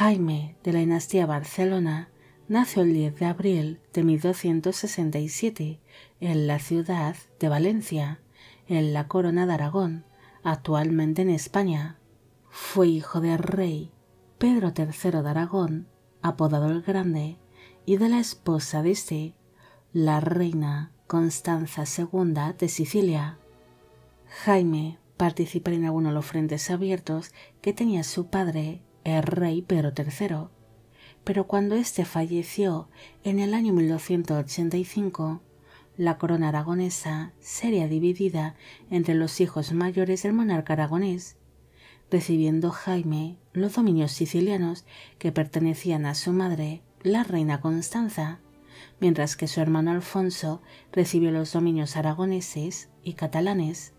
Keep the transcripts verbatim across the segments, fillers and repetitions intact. Jaime, de la dinastía Barcelona, nació el diez de abril de mil doscientos sesenta y siete en la ciudad de Valencia, en la Corona de Aragón, actualmente en España. Fue hijo del rey Pedro tercero de Aragón, apodado el Grande, y de la esposa de este, la reina Constanza segunda de Sicilia. Jaime participa en algunos de los frentes abiertos que tenía su padre, el rey Pedro tercero, pero cuando éste falleció en el año mil doscientos ochenta y cinco, la corona aragonesa sería dividida entre los hijos mayores del monarca aragonés, recibiendo Jaime los dominios sicilianos que pertenecían a su madre, la reina Constanza, mientras que su hermano Alfonso recibió los dominios aragoneses y catalanes.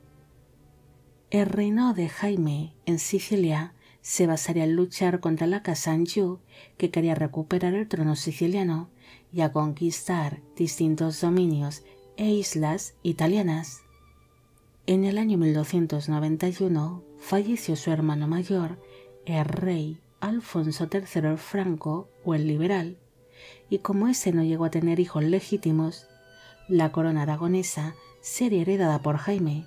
El reinado de Jaime en Sicilia se basaría en luchar contra la casa Anjou, que quería recuperar el trono siciliano y a conquistar distintos dominios e islas italianas. En el año mil doscientos noventa y uno falleció su hermano mayor, el rey Alfonso tercero el Franco o el Liberal, y como ese no llegó a tener hijos legítimos, la corona aragonesa sería heredada por Jaime,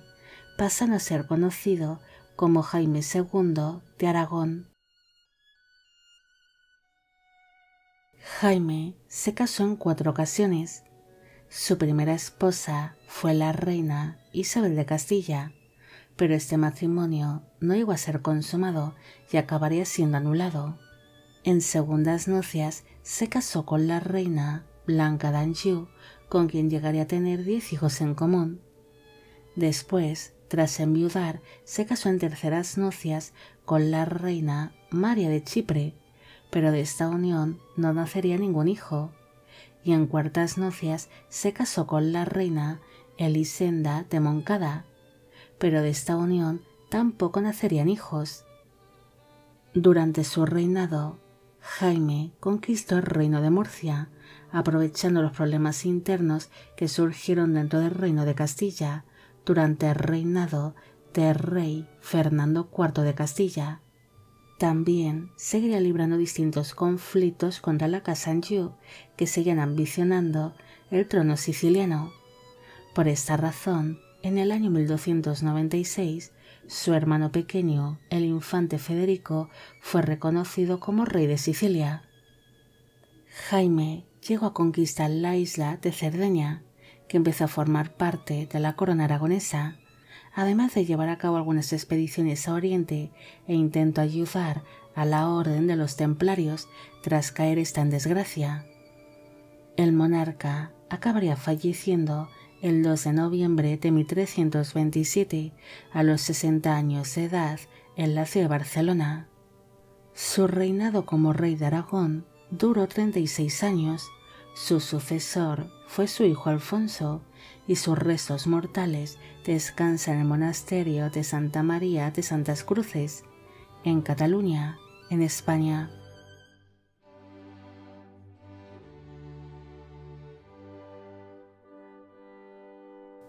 pasando a ser conocido como Jaime segundo de Aragón. Jaime se casó en cuatro ocasiones. Su primera esposa fue la reina Isabel de Castilla, pero este matrimonio no llegó a ser consumado y acabaría siendo anulado. En segundas nupcias se casó con la reina Blanca de Anjou, con quien llegaría a tener diez hijos en común. Después, tras enviudar, se casó en terceras nupcias con la reina María de Chipre, pero de esta unión no nacería ningún hijo, y en cuartas nupcias se casó con la reina Elisenda de Moncada, pero de esta unión tampoco nacerían hijos. Durante su reinado, Jaime conquistó el reino de Murcia, aprovechando los problemas internos que surgieron dentro del reino de Castilla durante el reinado del rey Fernando cuarto de Castilla. También seguiría librando distintos conflictos contra la casa Anjou, que seguían ambicionando el trono siciliano. Por esta razón, en el año mil doscientos noventa y seis, su hermano pequeño, el infante Federico, fue reconocido como rey de Sicilia. Jaime llegó a conquistar la isla de Cerdeña, que empezó a formar parte de la corona aragonesa, además de llevar a cabo algunas expediciones a Oriente e intentó ayudar a la orden de los templarios tras caer esta en desgracia. El monarca acabaría falleciendo el dos de noviembre de mil trescientos veintisiete a los sesenta años de edad en la ciudad de Barcelona. Su reinado como rey de Aragón duró treinta y seis años. Su sucesor fue su hijo Alfonso, y sus restos mortales descansan en el monasterio de Santa María de Santas Cruces, en Cataluña, en España.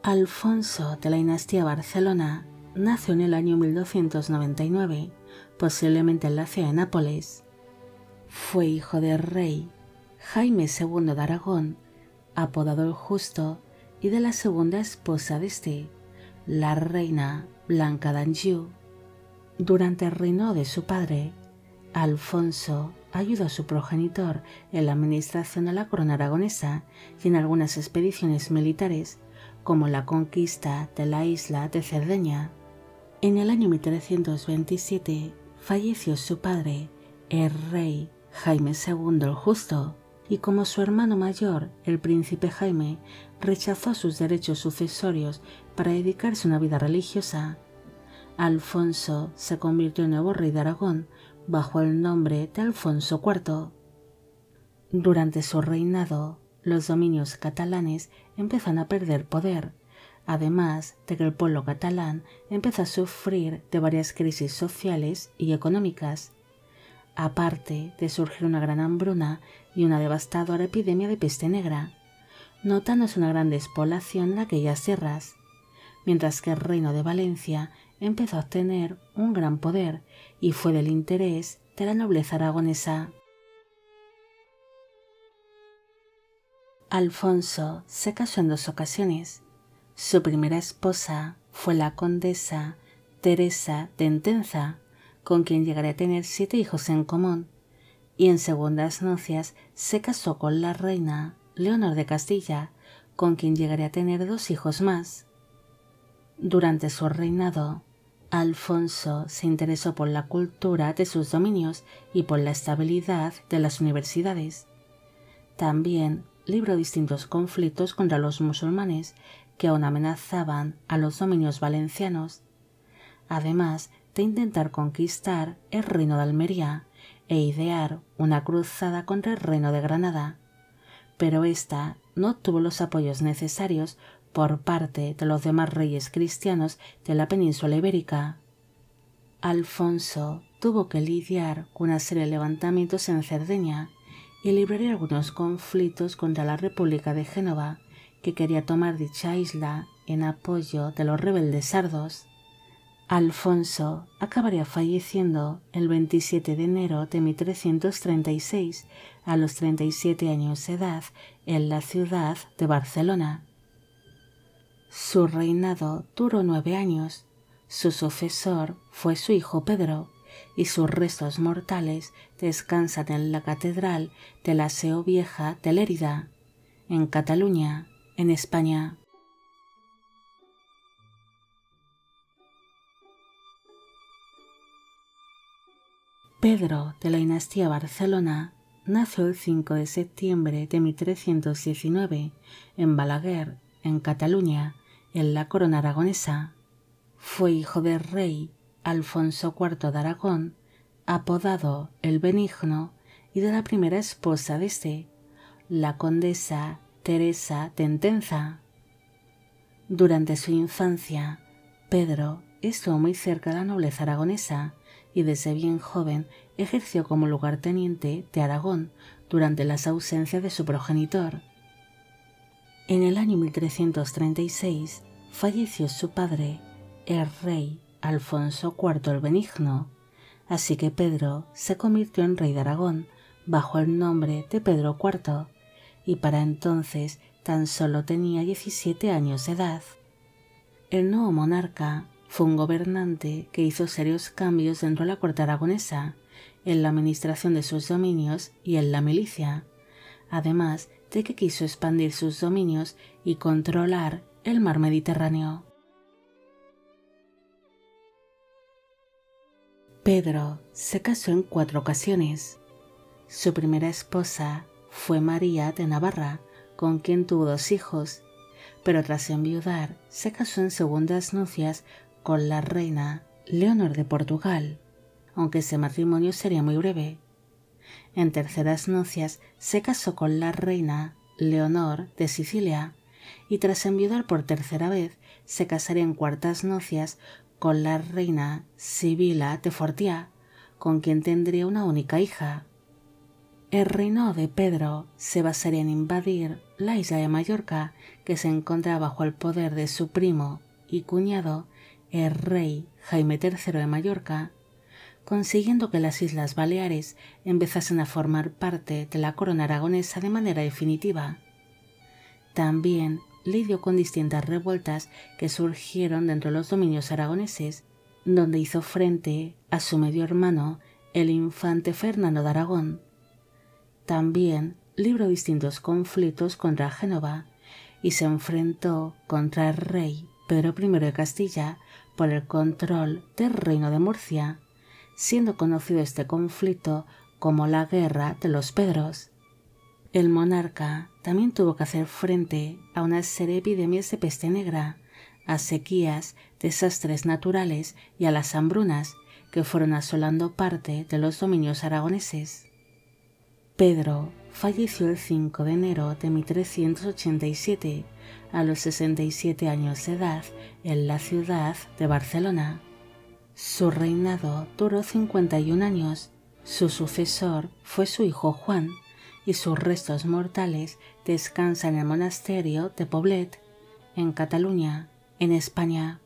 Alfonso de la dinastía Barcelona nació en el año mil doscientos noventa y nueve, posiblemente en la ciudad de Nápoles. Fue hijo del rey Jaime segundo de Aragón, apodado el Justo, y de la segunda esposa de este, la reina Blanca de Anjou. Durante el reinado de su padre, Alfonso ayudó a su progenitor en la administración de la corona aragonesa y en algunas expediciones militares, como la conquista de la isla de Cerdeña. En el año mil trescientos veintisiete falleció su padre, el rey Jaime segundo el Justo, y como su hermano mayor, el príncipe Jaime, rechazó sus derechos sucesorios para dedicarse a una vida religiosa, Alfonso se convirtió en nuevo rey de Aragón bajo el nombre de Alfonso cuarto. Durante su reinado, los dominios catalanes empezaron a perder poder, además de que el pueblo catalán empezó a sufrir de varias crisis sociales y económicas, aparte de surgir una gran hambruna y una devastadora epidemia de peste negra, notándose una gran despoblación en aquellas tierras, mientras que el reino de Valencia empezó a obtener un gran poder y fue del interés de la nobleza aragonesa. Alfonso se casó en dos ocasiones. Su primera esposa fue la condesa Teresa de Entenza, con quien llegaría a tener siete hijos en común, y en segundas nupcias se casó con la reina Leonor de Castilla, con quien llegaría a tener dos hijos más. Durante su reinado, Alfonso se interesó por la cultura de sus dominios y por la estabilidad de las universidades. También libró distintos conflictos contra los musulmanes que aún amenazaban a los dominios valencianos, además de intentar conquistar el reino de Almería e idear una cruzada contra el reino de Granada, pero ésta no tuvo los apoyos necesarios por parte de los demás reyes cristianos de la península ibérica. Alfonso tuvo que lidiar con una serie de levantamientos en Cerdeña y libraría algunos conflictos contra la República de Génova, que quería tomar dicha isla en apoyo de los rebeldes sardos. Alfonso acabaría falleciendo el veintisiete de enero de mil trescientos treinta y seis a los treinta y siete años de edad en la ciudad de Barcelona. Su reinado duró nueve años, su sucesor fue su hijo Pedro, y sus restos mortales descansan en la Catedral de la Seo Vieja de Lérida, en Cataluña, en España. Pedro de la dinastía Barcelona nació el cinco de septiembre de mil trescientos diecinueve en Balaguer, en Cataluña, en la corona aragonesa. Fue hijo del rey Alfonso cuarto de Aragón, apodado el Benigno, y de la primera esposa de este, la condesa Teresa de Entenza. Durante su infancia, Pedro estuvo muy cerca de la nobleza aragonesa y desde bien joven ejerció como lugarteniente de Aragón durante las ausencias de su progenitor. En el año mil trescientos treinta y seis falleció su padre, el rey Alfonso cuarto el Benigno, así que Pedro se convirtió en rey de Aragón bajo el nombre de Pedro cuarto, y para entonces tan solo tenía diecisiete años de edad. El nuevo monarca fue un gobernante que hizo serios cambios dentro de la corte aragonesa, en la administración de sus dominios y en la milicia, además de que quiso expandir sus dominios y controlar el mar Mediterráneo. Pedro se casó en cuatro ocasiones. Su primera esposa fue María de Navarra, con quien tuvo dos hijos, pero tras enviudar se casó en segundas nupcias con la reina Leonor de Portugal, aunque ese matrimonio sería muy breve. En terceras nupcias se casó con la reina Leonor de Sicilia y tras enviudar por tercera vez se casaría en cuartas nupcias con la reina Sibila de Fortiá, con quien tendría una única hija. El reino de Pedro se basaría en invadir la isla de Mallorca, que se encontraba bajo el poder de su primo y cuñado, el rey Jaime tercero de Mallorca, consiguiendo que las Islas Baleares empezasen a formar parte de la corona aragonesa de manera definitiva. También lidió con distintas revueltas que surgieron dentro de los dominios aragoneses, donde hizo frente a su medio hermano, el infante Fernando de Aragón. También libró distintos conflictos contra Génova y se enfrentó contra el rey Pedro primero de Castilla por el control del reino de Murcia, siendo conocido este conflicto como la Guerra de los Pedros. El monarca también tuvo que hacer frente a una serie de epidemias de peste negra, a sequías, desastres naturales y a las hambrunas que fueron asolando parte de los dominios aragoneses. Pedro falleció el cinco de enero de mil trescientos ochenta y siete a los sesenta y siete años de edad en la ciudad de Barcelona. Su reinado duró cincuenta y un años, su sucesor fue su hijo Juan, y sus restos mortales descansan en el monasterio de Poblet, en Cataluña, en España.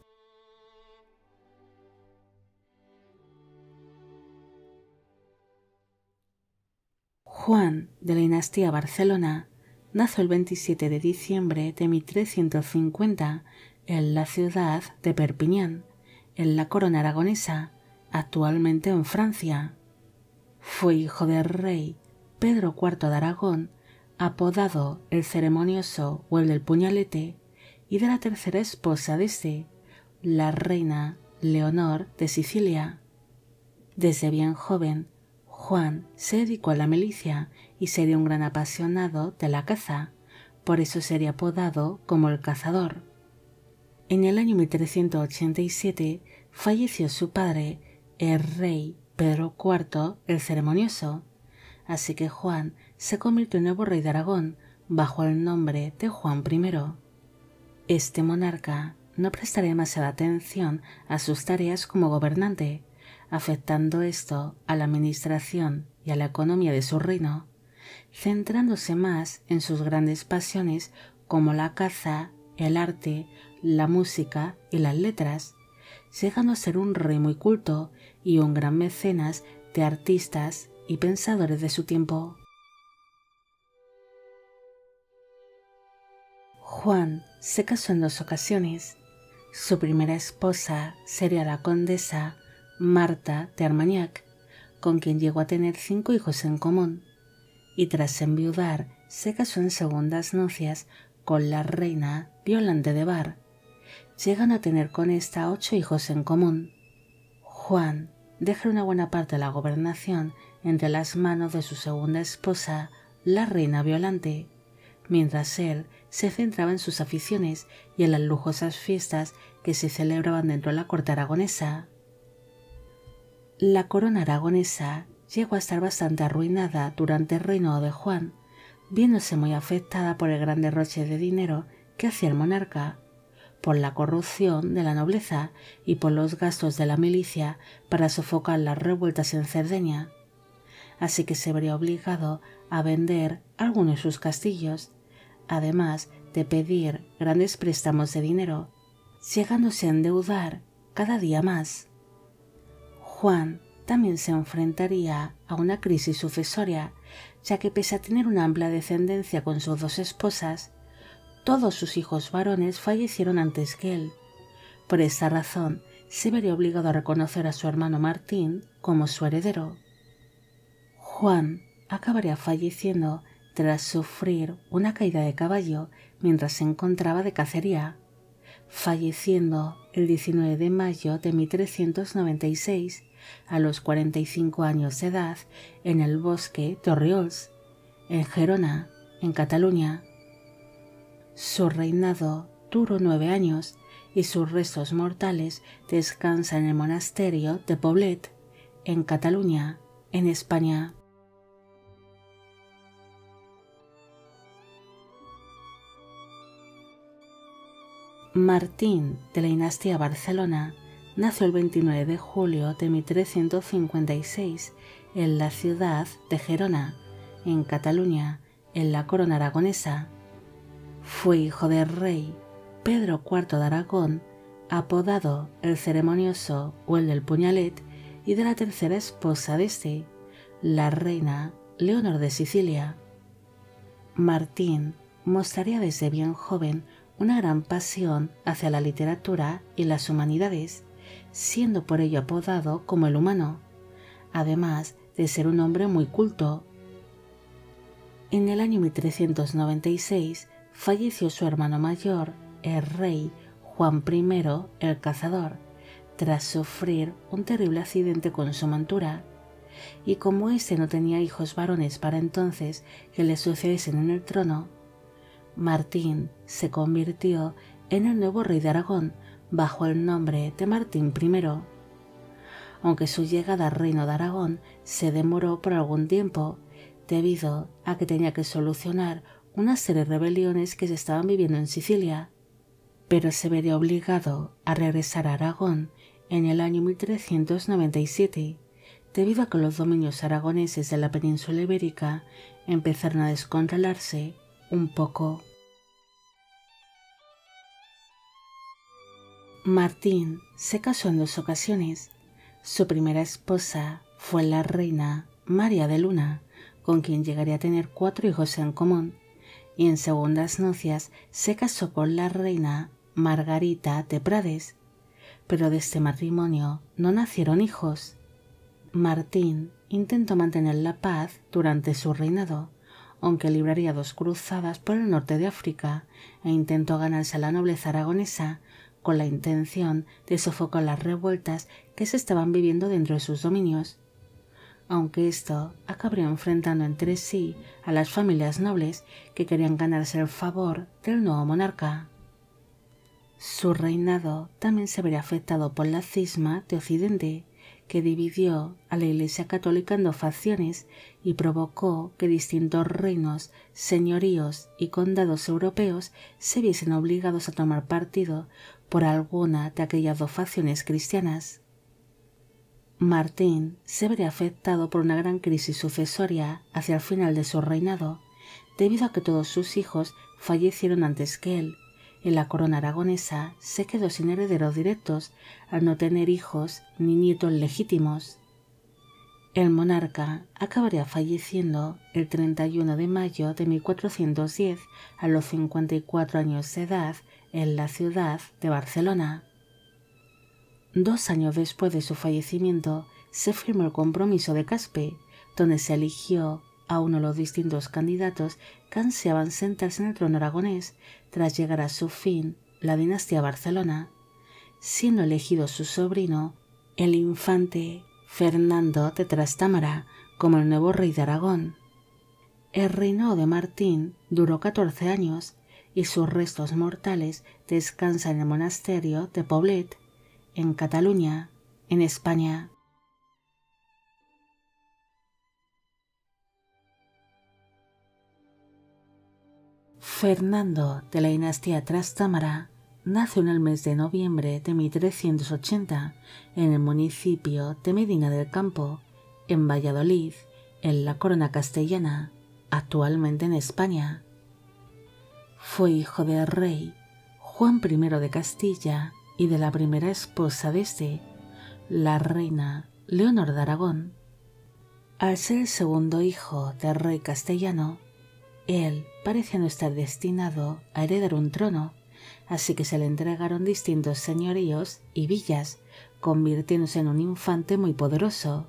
Juan, de la dinastía Barcelona, nació el veintisiete de diciembre de mil trescientos cincuenta en la ciudad de Perpiñán, en la corona aragonesa, actualmente en Francia. Fue hijo del rey Pedro cuarto de Aragón, apodado el ceremonioso o el del puñalete, y de la tercera esposa de este, la reina Leonor de Sicilia. Desde bien joven, Juan se dedicó a la milicia y sería un gran apasionado de la caza, por eso sería apodado como el cazador. En el año mil trescientos ochenta y siete falleció su padre, el rey Pedro cuarto el ceremonioso, así que Juan se convirtió en nuevo rey de Aragón bajo el nombre de Juan primero. Este monarca no prestaría demasiada atención a sus tareas como gobernante, afectando esto a la administración y a la economía de su reino, centrándose más en sus grandes pasiones como la caza, el arte, la música y las letras, llegando a ser un rey muy culto y un gran mecenas de artistas y pensadores de su tiempo. Juan se casó en dos ocasiones. Su primera esposa sería la condesa Marta de Armagnac, con quien llegó a tener cinco hijos en común, y tras enviudar se casó en segundas nupcias con la reina Violante de Bar. Llegan a tener con esta ocho hijos en común. Juan deja una buena parte de la gobernación entre las manos de su segunda esposa, la reina Violante, mientras él se centraba en sus aficiones y en las lujosas fiestas que se celebraban dentro de la corte aragonesa. La corona aragonesa llegó a estar bastante arruinada durante el reinado de Juan, viéndose muy afectada por el gran derroche de dinero que hacía el monarca, por la corrupción de la nobleza y por los gastos de la milicia para sofocar las revueltas en Cerdeña, así que se vería obligado a vender algunos de sus castillos, además de pedir grandes préstamos de dinero, llegándose a endeudar cada día más. Juan también se enfrentaría a una crisis sucesoria, ya que pese a tener una amplia descendencia con sus dos esposas, todos sus hijos varones fallecieron antes que él. Por esta razón, se vería obligado a reconocer a su hermano Martín como su heredero. Juan acabaría falleciendo tras sufrir una caída de caballo mientras se encontraba de cacería, falleciendo el diecinueve de mayo de mil trescientos noventa y seis a los cuarenta y cinco años de edad en el bosque de Orriols, en Gerona, en Cataluña. Su reinado duró nueve años y sus restos mortales descansan en el monasterio de Poblet, en Cataluña, en España. Martín, de la dinastía Barcelona, nació el veintinueve de julio de mil trescientos cincuenta y seis en la ciudad de Gerona, en Cataluña, en la corona aragonesa. Fue hijo del rey Pedro cuarto de Aragón, apodado el ceremonioso o el del puñalet, y de la tercera esposa de este, la reina Leonor de Sicilia. Martín mostraría desde bien joven una gran pasión hacia la literatura y las humanidades, siendo por ello apodado como el humano, además de ser un hombre muy culto. En el año mil trescientos noventa y seis falleció su hermano mayor, el rey Juan primero el cazador, tras sufrir un terrible accidente con su montura, y como este no tenía hijos varones para entonces que le sucediesen en el trono, Martín se convirtió en el nuevo rey de Aragón bajo el nombre de Martín primero. Aunque su llegada al reino de Aragón se demoró por algún tiempo, debido a que tenía que solucionar una serie de rebeliones que se estaban viviendo en Sicilia, pero se vería obligado a regresar a Aragón en el año mil trescientos noventa y siete, debido a que los dominios aragoneses de la península ibérica empezaron a descontrolarse un poco. Martín se casó en dos ocasiones. Su primera esposa fue la reina María de Luna, con quien llegaría a tener cuatro hijos en común, y en segundas nupcias se casó con la reina Margarita de Prades, pero de este matrimonio no nacieron hijos. Martín intentó mantener la paz durante su reinado, aunque libraría dos cruzadas por el norte de África, e intentó ganarse a la nobleza aragonesa con la intención de sofocar las revueltas que se estaban viviendo dentro de sus dominios, aunque esto acabaría enfrentando entre sí a las familias nobles que querían ganarse el favor del nuevo monarca. Su reinado también se vería afectado por la cisma de Occidente, que dividió a la Iglesia católica en dos facciones y provocó que distintos reinos, señoríos y condados europeos se viesen obligados a tomar partido por alguna de aquellas dos facciones cristianas. Martín se vería afectado por una gran crisis sucesoria hacia el final de su reinado, debido a que todos sus hijos fallecieron antes que él, y la corona aragonesa se quedó sin herederos directos al no tener hijos ni nietos legítimos. El monarca acabaría falleciendo el treinta y uno de mayo de mil cuatrocientos diez a los cincuenta y cuatro años de edad en la ciudad de Barcelona. Dos años después de su fallecimiento se firmó el compromiso de Caspe, donde se eligió a uno de los distintos candidatos que ansiaban sentarse en el trono aragonés tras llegar a su fin la dinastía Barcelona, siendo elegido su sobrino, el infante Fernando de Trastámara, como el nuevo rey de Aragón. El reinado de Martín duró catorce años y sus restos mortales descansan en el monasterio de Poblet, en Cataluña, en España. Fernando de la dinastía Trastámara nació en el mes de noviembre de mil trescientos ochenta en el municipio de Medina del Campo, en Valladolid, en la Corona Castellana, actualmente en España. Fue hijo del rey Juan primero de Castilla y de la primera esposa de este, la reina Leonor de Aragón. Al ser el segundo hijo del rey castellano, él parecía no estar destinado a heredar un trono, así que se le entregaron distintos señoríos y villas, convirtiéndose en un infante muy poderoso.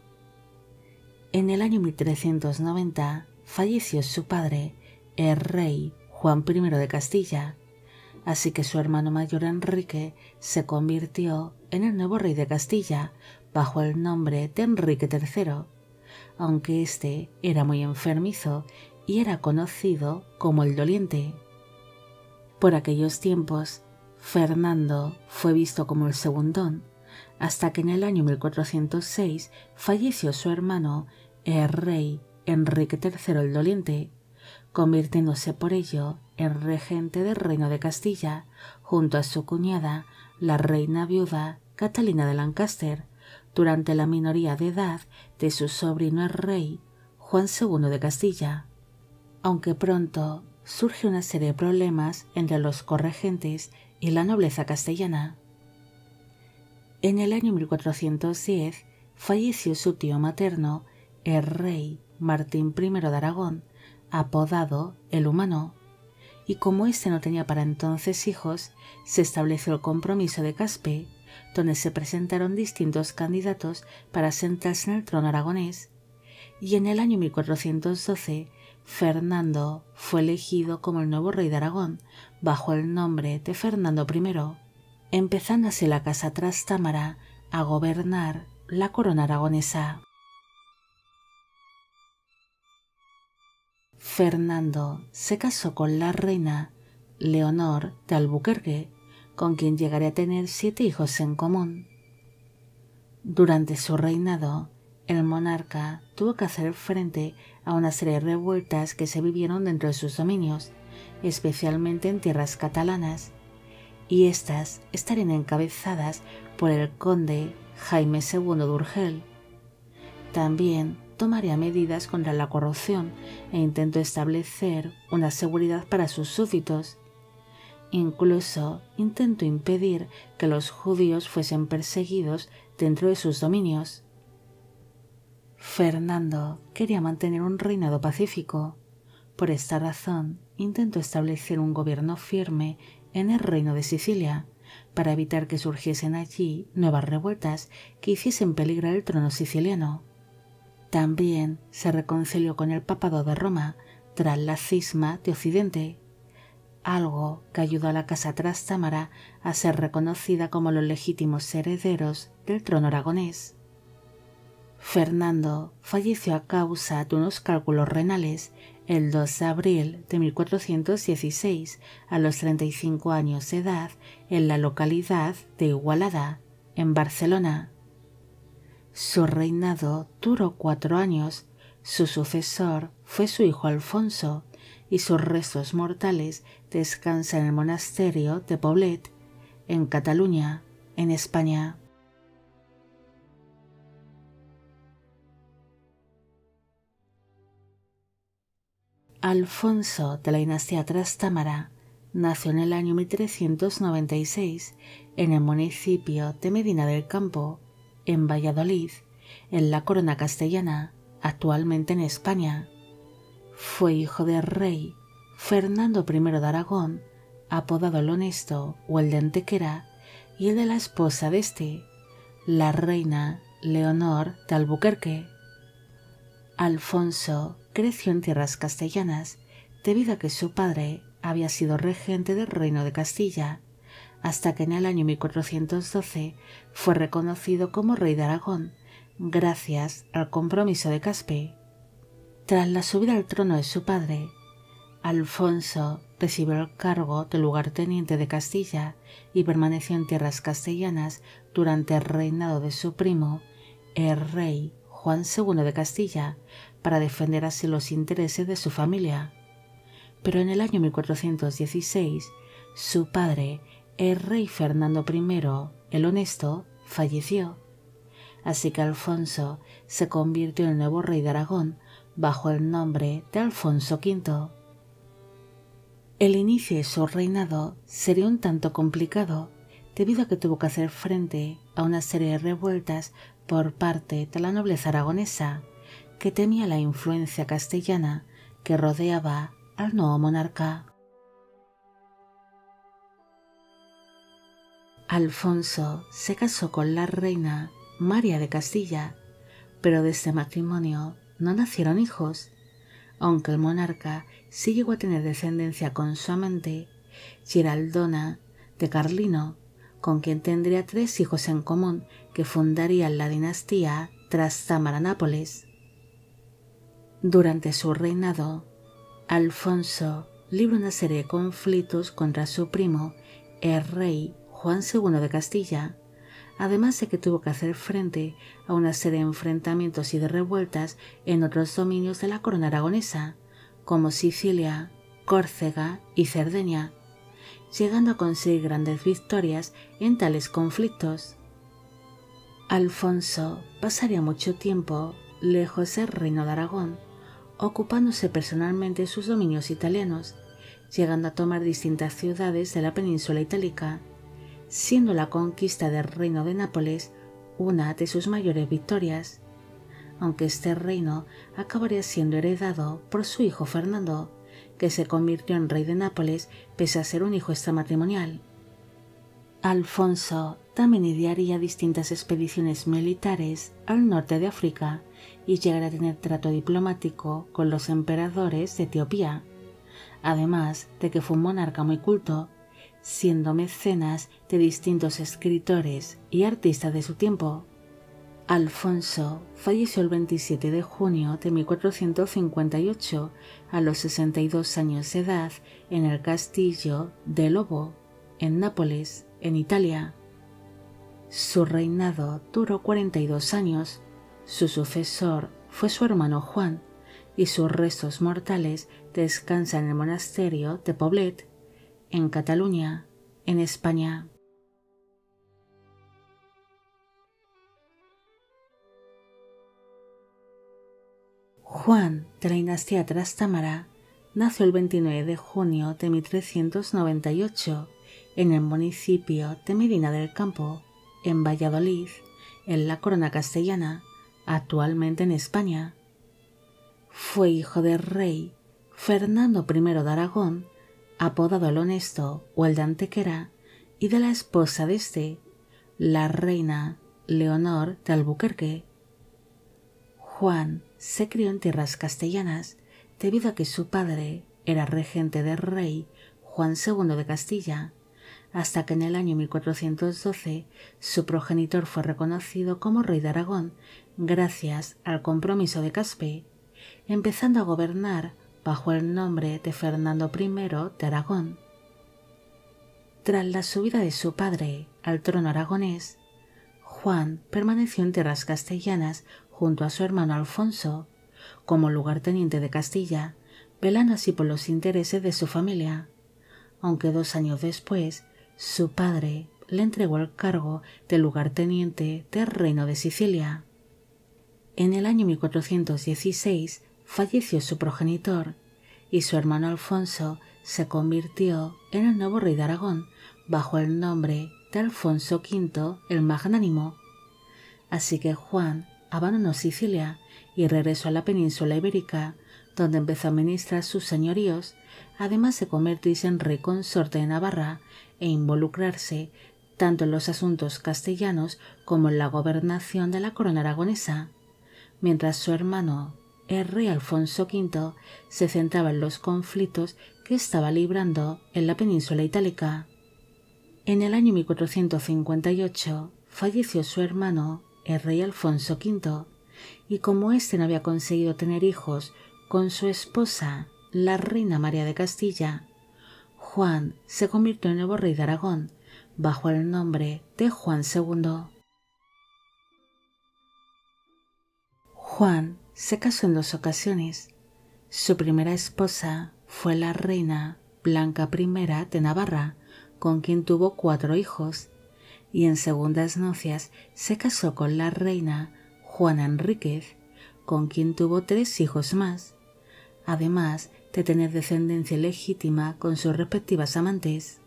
En el año mil trescientos noventa falleció su padre, el rey Juan primero de Castilla, así que su hermano mayor Enrique se convirtió en el nuevo rey de Castilla bajo el nombre de Enrique tercero, aunque este era muy enfermizo y era conocido como el doliente. Por aquellos tiempos, Fernando fue visto como el segundón, hasta que en el año mil cuatrocientos seis falleció su hermano, el rey Enrique tercero el doliente, convirtiéndose por ello en regente del reino de Castilla, junto a su cuñada, la reina viuda Catalina de Lancaster, durante la minoría de edad de su sobrino el rey Juan segundo de Castilla. Aunque pronto surge una serie de problemas entre los corregentes y la nobleza castellana. En el año mil cuatrocientos diez falleció su tío materno, el rey Martín primero de Aragón, apodado el Humano, y como este no tenía para entonces hijos, se estableció el compromiso de Caspe, donde se presentaron distintos candidatos para sentarse en el trono aragonés, y en el año mil cuatrocientos doce Fernando fue elegido como el nuevo rey de Aragón bajo el nombre de Fernando primero, empezando así la Casa Trastámara a gobernar la corona aragonesa. Fernando se casó con la reina Leonor de Alburquerque, con quien llegaría a tener siete hijos en común. Durante su reinado, el monarca tuvo que hacer frente a una serie de revueltas que se vivieron dentro de sus dominios, especialmente en tierras catalanas, y estas estarían encabezadas por el conde Jaime segundo de Urgel. También tomaría medidas contra la corrupción e intentó establecer una seguridad para sus súbditos. Incluso intentó impedir que los judíos fuesen perseguidos dentro de sus dominios. Fernando quería mantener un reinado pacífico. Por esta razón, intentó establecer un gobierno firme en el reino de Sicilia, para evitar que surgiesen allí nuevas revueltas que hiciesen peligrar el trono siciliano. También se reconcilió con el papado de Roma tras la cisma de Occidente, algo que ayudó a la casa Trastámara a ser reconocida como los legítimos herederos del trono aragonés. Fernando falleció a causa de unos cálculos renales el dos de abril de mil cuatrocientos dieciséis a los treinta y cinco años de edad en la localidad de Igualada, en Barcelona. Su reinado duró cuatro años, su sucesor fue su hijo Alfonso y sus restos mortales descansan en el monasterio de Poblet, en Cataluña, en España. Alfonso de la dinastía Trastámara nació en el año mil trescientos noventa y seis en el municipio de Medina del Campo, en Valladolid, en la Corona castellana, actualmente en España. Fue hijo del rey Fernando primero de Aragón, apodado el Honesto o el de Antequera, y el de la esposa de este, la reina Leonor de Alburquerque. Alfonso creció en tierras castellanas debido a que su padre había sido regente del reino de Castilla, hasta que en el año mil cuatrocientos doce fue reconocido como rey de Aragón gracias al compromiso de Caspe. Tras la subida al trono de su padre, Alfonso recibió el cargo de lugarteniente de Castilla y permaneció en tierras castellanas durante el reinado de su primo, el rey Juan segundo de Castilla, para defender así los intereses de su familia. Pero en el año mil cuatrocientos dieciséis, su padre, el rey Fernando primero, el Honesto, falleció. Así que Alfonso se convirtió en el nuevo rey de Aragón bajo el nombre de Alfonso quinto. El inicio de su reinado sería un tanto complicado, debido a que tuvo que hacer frente a una serie de revueltas por parte de la nobleza aragonesa, que temía la influencia castellana que rodeaba al nuevo monarca. Alfonso se casó con la reina María de Castilla, pero de este matrimonio no nacieron hijos, aunque el monarca sí llegó a tener descendencia con su amante, Geraldona de Carlino, con quien tendría tres hijos en común que fundarían la dinastía Trastámara Nápoles. Durante su reinado, Alfonso libró una serie de conflictos contra su primo, el rey Juan segundo de Castilla, además de que tuvo que hacer frente a una serie de enfrentamientos y de revueltas en otros dominios de la corona aragonesa, como Sicilia, Córcega y Cerdeña, llegando a conseguir grandes victorias en tales conflictos. Alfonso pasaría mucho tiempo lejos del reino de Aragón, ocupándose personalmente de sus dominios italianos, llegando a tomar distintas ciudades de la península itálica, siendo la conquista del reino de Nápoles una de sus mayores victorias, aunque este reino acabaría siendo heredado por su hijo Fernando, que se convirtió en rey de Nápoles pese a ser un hijo extramatrimonial. Alfonso también idearía distintas expediciones militares al norte de África y llegará a tener trato diplomático con los emperadores de Etiopía, además de que fue un monarca muy culto, siendo mecenas de distintos escritores y artistas de su tiempo. Alfonso falleció el veintisiete de junio de mil cuatrocientos cincuenta y ocho a los sesenta y dos años de edad en el castillo de Lobo, en Nápoles, en Italia. Su reinado duró cuarenta y dos años, su sucesor fue su hermano Juan y sus restos mortales descansan en el monasterio de Poblet, en Cataluña, en España. Juan de la dinastía Trastámara nació el veintinueve de junio de mil trescientos noventa y ocho en el municipio de Medina del Campo, en Valladolid, en la Corona castellana, actualmente en España. Fue hijo del rey Fernando primero de Aragón, apodado el Honesto o el de Antequera, y de la esposa de este, la reina Leonor de Alburquerque. Juan se crió en tierras castellanas debido a que su padre era regente del rey Juan segundo de Castilla, hasta que en el año mil cuatrocientos doce su progenitor fue reconocido como rey de Aragón gracias al compromiso de Caspe, empezando a gobernar bajo el nombre de Fernando primero de Aragón. Tras la subida de su padre al trono aragonés, Juan permaneció en tierras castellanas junto a su hermano Alfonso, como lugarteniente de Castilla, velando así por los intereses de su familia, aunque dos años después su padre le entregó el cargo de lugarteniente del reino de Sicilia. En el año mil cuatrocientos dieciséis falleció su progenitor y su hermano Alfonso se convirtió en el nuevo rey de Aragón bajo el nombre de Alfonso quinto el Magnánimo. Así que Juan abandonó Sicilia y regresó a la península ibérica, donde empezó a administrar sus señoríos, además de convertirse en rey consorte de Navarra e involucrarse tanto en los asuntos castellanos como en la gobernación de la corona aragonesa, mientras su hermano, el rey Alfonso quinto, se centraba en los conflictos que estaba librando en la península itálica. En el año mil cuatrocientos cincuenta y ocho falleció su hermano, el rey Alfonso quinto, y como éste no había conseguido tener hijos con su esposa, la reina María de Castilla, Juan se convirtió en nuevo rey de Aragón bajo el nombre de Juan segundo. Juan se casó en dos ocasiones. Su primera esposa fue la reina Blanca primera de Navarra, con quien tuvo cuatro hijos, y en segundas nupcias se casó con la reina Juana Enríquez, con quien tuvo tres hijos más, además de tener descendencia legítima con sus respectivas amantes.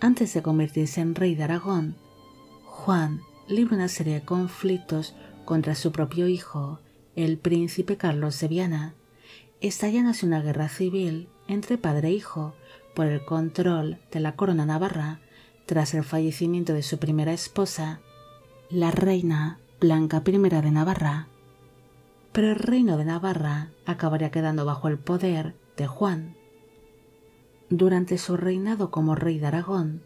Antes de convertirse en rey de Aragón, Juan libró una serie de conflictos contra su propio hijo, el príncipe Carlos de Viana, estallándose una guerra civil entre padre e hijo por el control de la corona navarra tras el fallecimiento de su primera esposa, la reina Blanca primera de Navarra. Pero el reino de Navarra acabaría quedando bajo el poder de Juan. Durante su reinado como rey de Aragón,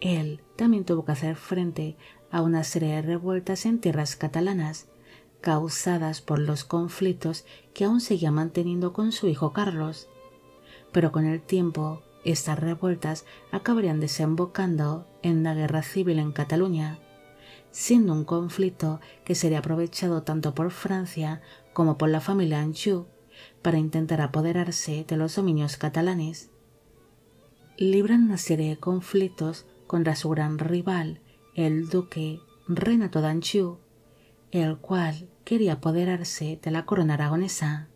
él también tuvo que hacer frente a una serie de revueltas en tierras catalanas, causadas por los conflictos que aún seguía manteniendo con su hijo Carlos. Pero con el tiempo, estas revueltas acabarían desembocando en la guerra civil en Cataluña, siendo un conflicto que sería aprovechado tanto por Francia como por la familia Anjou para intentar apoderarse de los dominios catalanes. Libran una serie de conflictos contra su gran rival, el duque Renato de Anjou, el cual quería apoderarse de la corona aragonesa.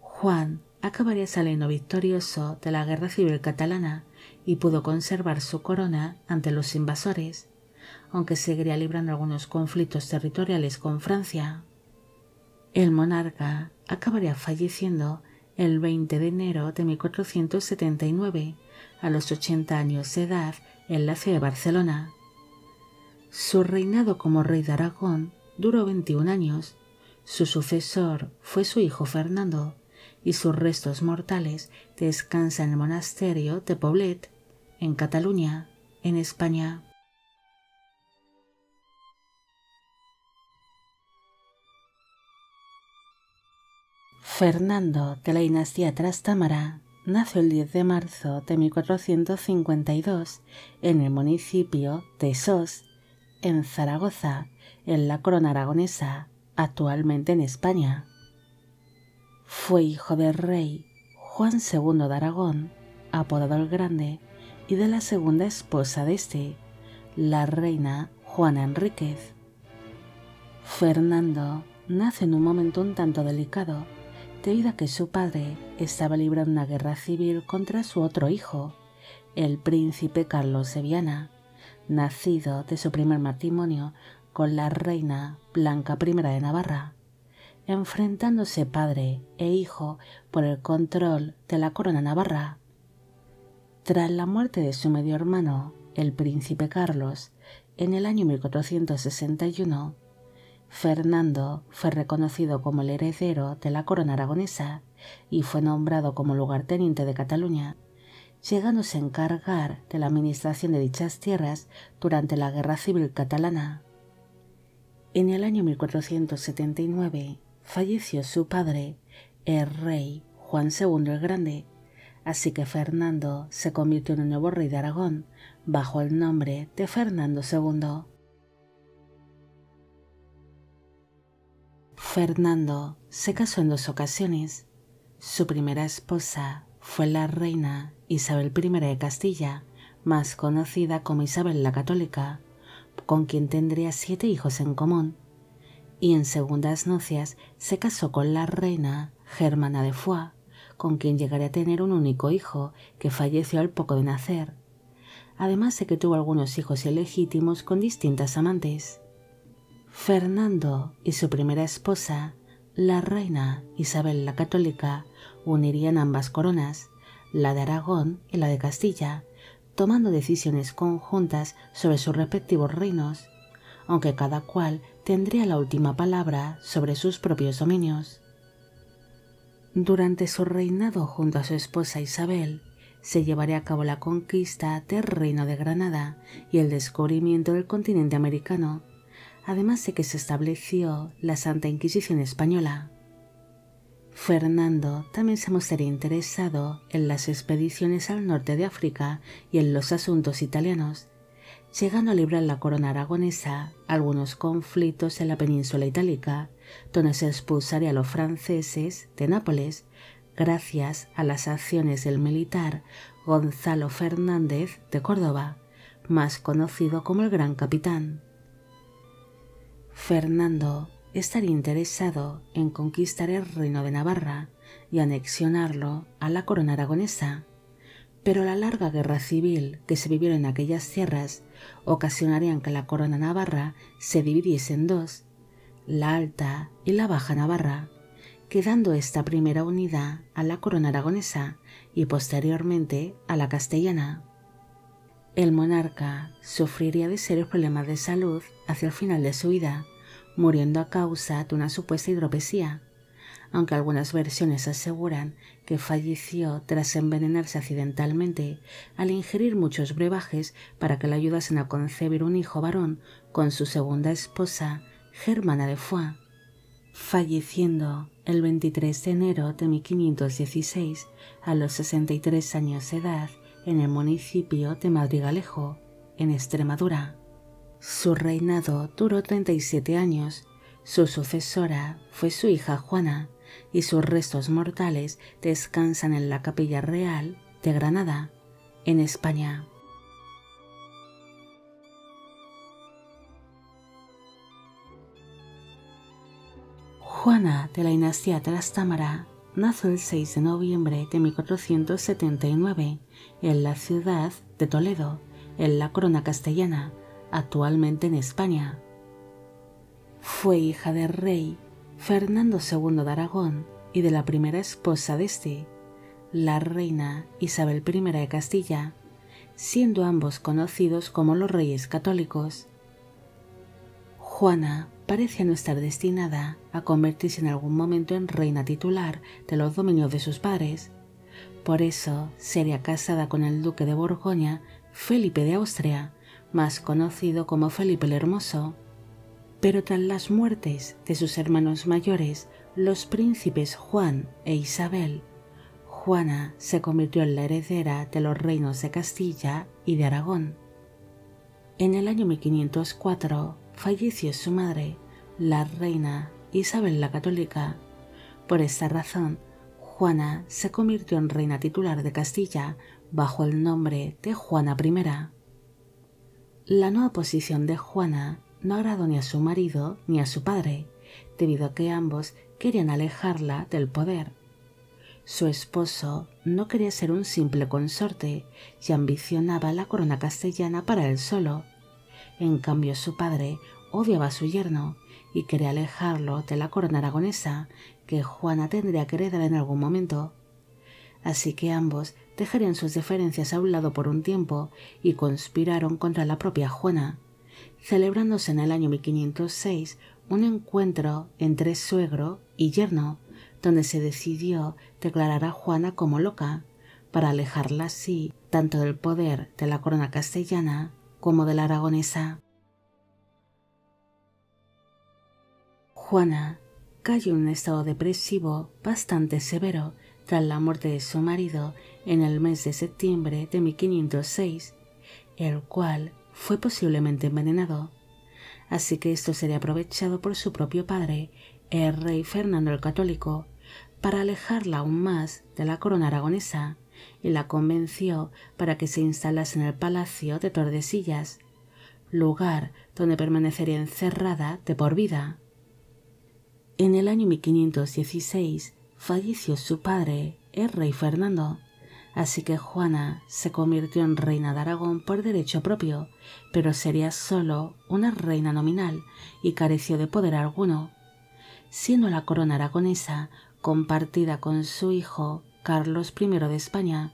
Juan acabaría saliendo victorioso de la guerra civil catalana y pudo conservar su corona ante los invasores, aunque seguiría librando algunos conflictos territoriales con Francia. El monarca acabaría falleciendo el veinte de enero de mil cuatrocientos setenta y nueve, a los ochenta años de edad, en la ciudad de Barcelona. Su reinado como rey de Aragón duró veintiún años. Su sucesor fue su hijo Fernando, y sus restos mortales descansan en el monasterio de Poblet, en Cataluña, en España. Fernando de la dinastía Trastámara nació el diez de marzo de mil cuatrocientos cincuenta y dos en el municipio de Sos, en Zaragoza, en la corona aragonesa, actualmente en España. Fue hijo del rey Juan segundo de Aragón, apodado el Grande, y de la segunda esposa de este, la reina Juana Enríquez. Fernando nace en un momento un tanto delicado, debido a que su padre estaba librando una guerra civil contra su otro hijo, el príncipe Carlos de Viana, nacido de su primer matrimonio con la reina Blanca primera de Navarra, enfrentándose padre e hijo por el control de la corona navarra. Tras la muerte de su medio hermano, el príncipe Carlos, en el año mil cuatrocientos sesenta y uno, Fernando fue reconocido como el heredero de la corona aragonesa y fue nombrado como lugarteniente de Cataluña, llegándose a encargar de la administración de dichas tierras durante la Guerra Civil Catalana. En el año mil cuatrocientos setenta y nueve falleció su padre, el rey Juan segundo el Grande, así que Fernando se convirtió en el nuevo rey de Aragón bajo el nombre de Fernando segundo. Fernando se casó en dos ocasiones. Su primera esposa fue la reina Isabel primera de Castilla, más conocida como Isabel la Católica, con quien tendría siete hijos en común, y en segundas nupcias se casó con la reina Germana de Foix, con quien llegaría a tener un único hijo que falleció al poco de nacer, además de que tuvo algunos hijos ilegítimos con distintas amantes. Fernando y su primera esposa, la reina Isabel la Católica, unirían ambas coronas, la de Aragón y la de Castilla, tomando decisiones conjuntas sobre sus respectivos reinos, aunque cada cual tendría la última palabra sobre sus propios dominios. Durante su reinado junto a su esposa Isabel, se llevaría a cabo la conquista del Reino de Granada y el descubrimiento del continente americano, además de que se estableció la Santa Inquisición Española. Fernando también se mostraría interesado en las expediciones al norte de África y en los asuntos italianos, llegando a librar la corona aragonesa algunos conflictos en la península itálica, donde se expulsaría a los franceses de Nápoles gracias a las acciones del militar Gonzalo Fernández de Córdoba, más conocido como el Gran Capitán. Fernando estaría interesado en conquistar el Reino de Navarra y anexionarlo a la corona aragonesa, pero la larga guerra civil que se vivió en aquellas tierras ocasionarían que la corona navarra se dividiese en dos, la Alta y la Baja Navarra, quedando esta primera unida a la corona aragonesa y posteriormente a la castellana. El monarca sufriría de serios problemas de salud hacia el final de su vida, muriendo a causa de una supuesta hidropesía, aunque algunas versiones aseguran que falleció tras envenenarse accidentalmente al ingerir muchos brebajes para que le ayudasen a concebir un hijo varón con su segunda esposa, Germana de Foix, falleciendo el veintitrés de enero de mil quinientos dieciséis a los sesenta y tres años de edad en el municipio de Madrigalejo, en Extremadura. Su reinado duró treinta y siete años, su sucesora fue su hija Juana y sus restos mortales descansan en la Capilla Real de Granada, en España. Juana de la dinastía Trastámara nació el seis de noviembre de mil cuatrocientos setenta y nueve en la ciudad de Toledo, en la corona castellana, actualmente en España. Fue hija del rey Fernando segundo de Aragón y de la primera esposa de este, la reina Isabel primera de Castilla, siendo ambos conocidos como los reyes católicos. Juana parecía no estar destinada a convertirse en algún momento en reina titular de los dominios de sus padres, por eso sería casada con el duque de Borgoña Felipe de Austria, más conocido como Felipe el Hermoso, pero tras las muertes de sus hermanos mayores, los príncipes Juan e Isabel, Juana se convirtió en la heredera de los reinos de Castilla y de Aragón. En el año mil quinientos cuatro falleció su madre, la reina Isabel la Católica. Por esta razón, Juana se convirtió en reina titular de Castilla bajo el nombre de Juana primera. La nueva posición de Juana no agradó ni a su marido ni a su padre, debido a que ambos querían alejarla del poder. Su esposo no quería ser un simple consorte y ambicionaba la corona castellana para él solo. En cambio, su padre odiaba a su yerno y quería alejarlo de la corona aragonesa que Juana tendría que heredar en algún momento. Así que ambos dejarían sus diferencias a un lado por un tiempo y conspiraron contra la propia Juana, celebrándose en el año mil quinientos seis un encuentro entre suegro y yerno, donde se decidió declarar a Juana como loca, para alejarla así tanto del poder de la corona castellana como de la aragonesa. Juana cayó en un estado depresivo bastante severo tras la muerte de su marido en el mes de septiembre de mil quinientos seis, el cual fue posiblemente envenenado, así que esto sería aprovechado por su propio padre, el rey Fernando el Católico, para alejarla aún más de la corona aragonesa, y la convenció para que se instalase en el palacio de Tordesillas, lugar donde permanecería encerrada de por vida. En el año mil quinientos dieciséis falleció su padre, el rey Fernando, así que Juana se convirtió en reina de Aragón por derecho propio, pero sería solo una reina nominal y careció de poder alguno, siendo la corona aragonesa compartida con su hijo Carlos primero de España,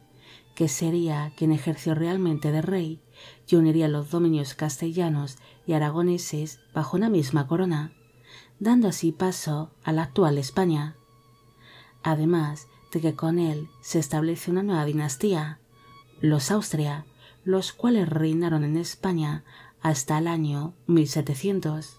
que sería quien ejerció realmente de rey y uniría los dominios castellanos y aragoneses bajo una misma corona, dando así paso a la actual España. Además de que con él se establece una nueva dinastía, los Austria, los cuales reinaron en España hasta el año mil setecientos.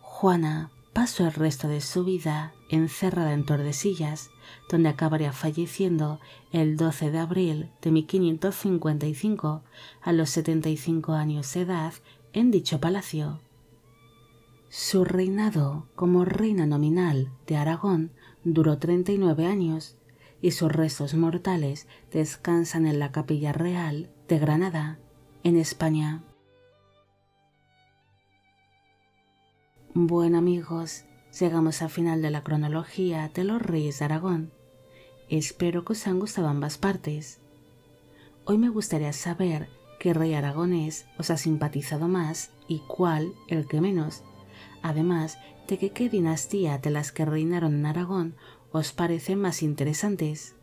Juana pasó el resto de su vida encerrada en Tordesillas, donde acabaría falleciendo el doce de abril de mil quinientos cincuenta y cinco a los setenta y cinco años de edad en dicho palacio. Su reinado como reina nominal de Aragón duró treinta y nueve años y sus restos mortales descansan en la Capilla Real de Granada, en España. Bueno amigos, llegamos al final de la cronología de los reyes de Aragón. Espero que os han gustado ambas partes. Hoy me gustaría saber qué rey aragonés os ha simpatizado más y cuál el que menos, además de que qué dinastía de las que reinaron en Aragón os parecen más interesantes.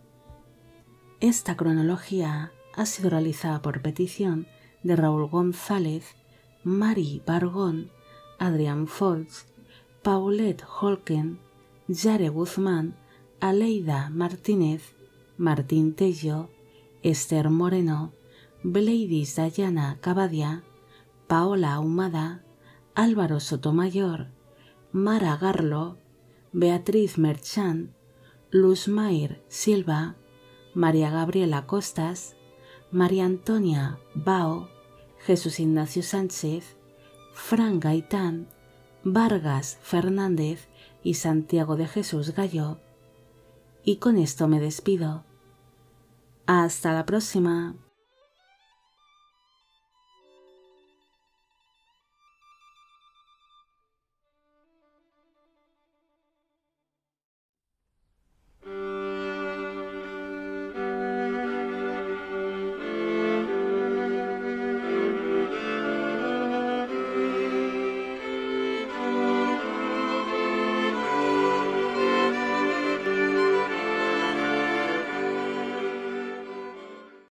Esta cronología ha sido realizada por petición de Raúl González, Mari Bargón, Adrián Foltz, Paulette Holken, Yare Guzmán, Aleida Martínez, Martín Tello, Esther Moreno, Bladys Dayana Cabadia, Paola Ahumada, Álvaro Sotomayor, Mara Garlo, Beatriz Merchán, Luzmair Silva, María Gabriela Costas, María Antonia Bao, Jesús Ignacio Sánchez, Fran Gaitán, Vargas Fernández y Santiago de Jesús Gallo. Y con esto me despido. Hasta la próxima.